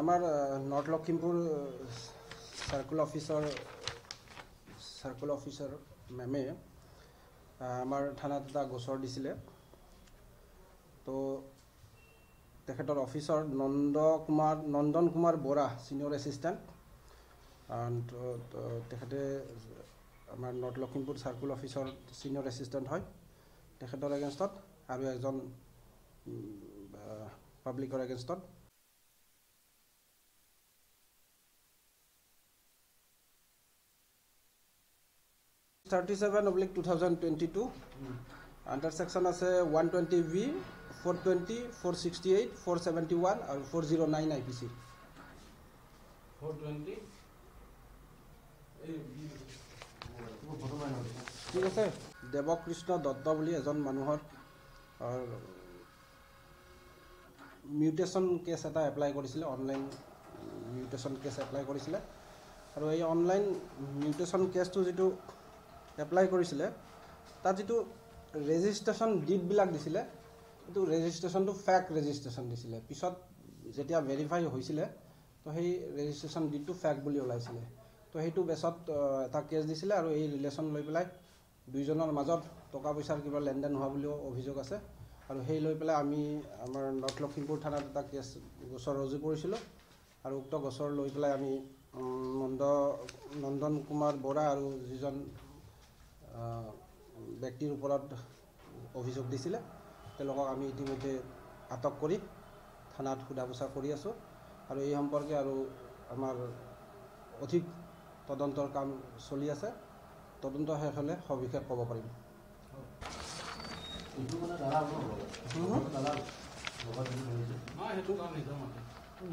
আমাৰ north Lakhimpur circle officer ম্যামে আমাৰ থানাত এটা গোচৰ দিছিলে। তো তেখেতৰ officer Nandan Kumar Bora senior assistant and তেখেতে আমাৰ north Lakhimpur circle officer senior assistant হয়। তেখেতৰ এগেইনষ্টত আৰু এজন পাব্লিকৰ এগেইনষ্টত /37/2022 under section আছে 120B 420 468 471 আৰু 409 IPC 420 ঠিক আছে। দেৱকৃষ্ণ দত্ত বুলি এজন মানুহৰ মিউটেশন কেস এটা এপ্লাই কৰিছিল, অনলাইন মিউটেশন কেস এপ্লাই কৰিছিল। আৰু এই অনলাইন মিউটেশন কেসটো যেটো এপ্লাই কৰিছিলে তাত যেটো ৰেজিষ্ট্ৰেচন ডিড বিলাক দিছিলে, কিন্তু ৰেজিষ্ট্ৰেচনটো ফেক ৰেজিষ্ট্ৰেচন দিছিলে। পিছত যেতিয়া ভেৰিফাই হৈছিলে তো সেই ৰেজিষ্ট্ৰেচন ডিডটো ফেক বুলি ওলাইছিলে। তো সেইটো বেছত এটা কেছ দিছিলে আৰু এই ৰিলেচন লৈ পেলাই দুইজনৰ মাজত টকা পইচাৰ কিবা লেনদেন হোৱা বুলিও অভিযোগ আছে। আৰু সেই লৈ পেলাই আমি আমাৰ নৰ্থ লখিমপুৰ থানাত এটা কেছ গোচৰ ৰুজু কৰিছিলোঁ। আৰু উক্ত গোচৰ লৈ পেলাই আমি নন্দন কুমাৰ বৰা আৰু যিজন ব্যক্তিৰ ওপৰত অভিযোগ দিছিলে তেওঁলোকক আমি ইতিমধ্যে আটক কৰি থানাত সোধা পোছা কৰি আছোঁ। আৰু এই সম্পৰ্কে আৰু আমাৰ অধিক তদন্তৰ কাম চলি আছে, তদন্ত শেষ হ'লে সবিশেষ ক'ব পাৰিম।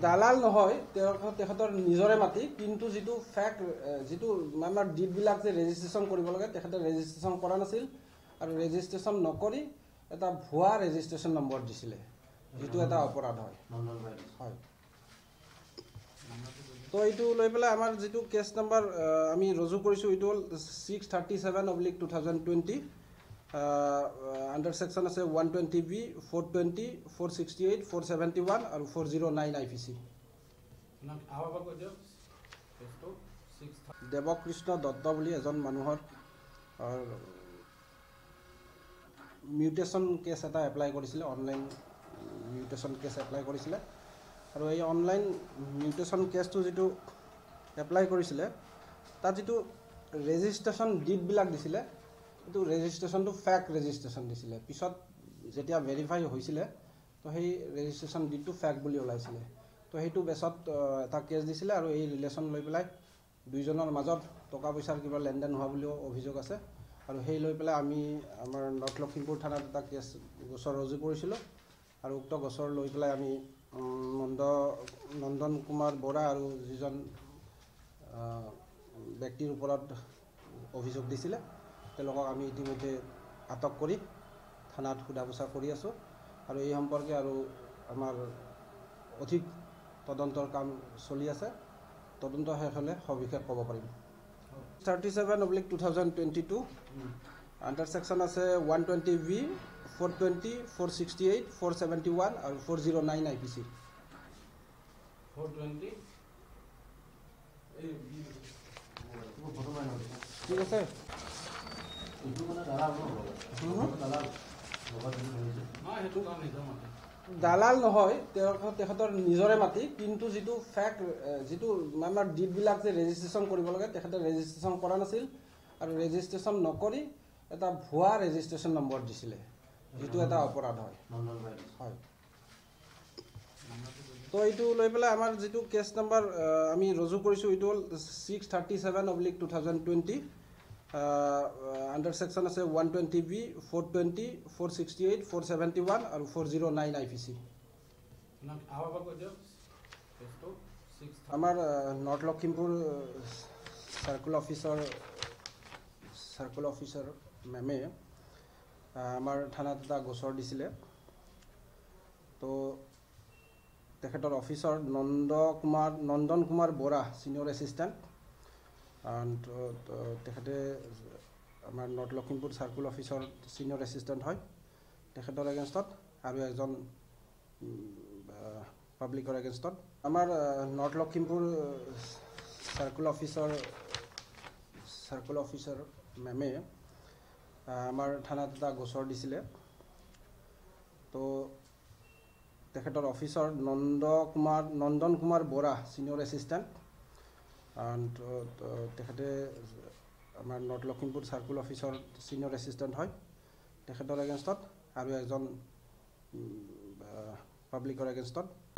দালাল নহয়, তেখেতৰ নিজৰে মাটি, কিন্তু যিটো ফেক যিটো আমাৰ ডিডবিলাক যে ৰেজিষ্ট্ৰেচন কৰিব লাগে তেখেতে ৰেজিষ্ট্ৰেচন কৰা নাছিল। আৰু ৰেজিষ্ট্ৰেচন নকৰি এটা ভুৱা ৰেজিষ্ট্ৰেচন নম্বৰ দিছিলে, যিটো এটা অপৰাধ হয়। তো এইটো লৈ পেলাই আমাৰ যিটো কেছ নম্বৰ আমি ৰুজু কৰিছোঁ এইটো হ'ল 637/2020 আণ্ডাৰ ছেকশ্যন আছে 120B 420 468 471 আৰু 409 IPC। দেৱকৃষ্ণ দত্ত বুলি এজন মানুহৰ মিউটেশ্যন কেছ এটা এপ্লাই কৰিছিলে, অনলাইন মিউটেশ্যন কেছ এপ্লাই কৰিছিলে। আৰু এই অনলাইন মিউটেশ্যন কেছটো যেটো এপ্লাই কৰিছিলে তাত যেটো ৰেজিষ্ট্ৰেচন ডিডবিলাক দিছিলে, কিন্তু ৰেজিষ্ট্ৰেচনটো ফেক ৰেজিষ্ট্ৰেচন দিছিলে। পিছত যেতিয়া ভেৰিফাই হৈছিলে তো সেই ৰেজিষ্ট্ৰেচন ডিডটো ফেক বুলি ওলাইছিলে। তো সেইটো বেছত এটা কেছ দিছিলে। আৰু এই ৰিলেশ্যন লৈ পেলাই দুইজনৰ মাজত টকা পইচাৰ কিবা লেনদেন হোৱা বুলিও অভিযোগ আছে। আৰু সেই লৈ পেলাই আমি আমাৰ নৰ্থ লখিমপুৰ থানাত এটা কেছ গোচৰ ৰুজু কৰিছিলোঁ। আৰু উক্ত গোচৰ লৈ পেলাই আমি নন্দন কুমাৰ বৰা আৰু যিজন ব্যক্তিৰ ওপৰত অভিযোগ দিছিলে তেওঁলোকক আমি ইতিমধ্যে আটক কৰি থানাত সোধা পোছা কৰি আছোঁ। আৰু এই সম্পৰ্কে আৰু আমাৰ অধিক তদন্তৰ কাম চলি আছে, তদন্ত শেষ হ'লে সবিশেষ ক'ব পাৰিম। 37/2022 আণ্ডাৰ ছেকশ্যন আছে 120B 420 468 471 আৰু 409 IPC 420 ঠিক আছে। দালাল নহয়, তেখেতৰ নিজৰে মাটি, কিন্তু যিটো ফেক যিটো আমাৰ ডিডবিলাক যে ৰেজিষ্ট্ৰেচন কৰিব লাগে তেখেতে ৰেজিষ্ট্ৰেচন কৰা নাছিল। আৰু ৰেজিষ্ট্ৰেচন নকৰি এটা ভুৱা ৰেজিষ্ট্ৰেচন নম্বৰ দিছিলে, যিটো এটা অপৰাধ হয়। তো এইটো লৈ পেলাই আমাৰ যিটো কেছ নম্বৰ আমি ৰুজু কৰিছোঁ এইটো হ'ল 637/2020 আণ্ডাৰ ছেকশ্যন আছে 120B 420 468 471 আৰু 409 IPC। আমাৰ নৰ্থ লখিমপুৰ সাৰ্কুল অফিসাৰ মেমে আমাৰ থানাত এটা গোচৰ দিছিলে। তো তেখেতৰ officer Nandan Kumar Bora senior assistant and তেখেতে আমাৰ North Lakhimpur circle officer senior assistant হয়। তেখেতৰ এগেইনষ্টত আৰু এজন পাব্লিকৰ এগেইনষ্টত আমাৰ নৰ্থ লক্ষিমপুৰ সাৰ্কুল অফিসাৰ ম্যামে আমাৰ থানাত এটা গোচৰ দিছিলে। তো তেখেতৰ officer Nandan Kumar Bora senior assistant and তেখেতে আমাৰ north Lakhimpur circle officer senior assistant হয়। তেখেতৰ এগেইনষ্টত আৰু এজন পাব্লিকৰ এগেইনষ্টত